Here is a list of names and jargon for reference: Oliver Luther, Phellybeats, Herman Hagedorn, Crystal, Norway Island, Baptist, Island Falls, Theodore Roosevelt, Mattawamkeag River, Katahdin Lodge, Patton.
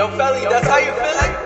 Yo, Phelly, that's how you feel it?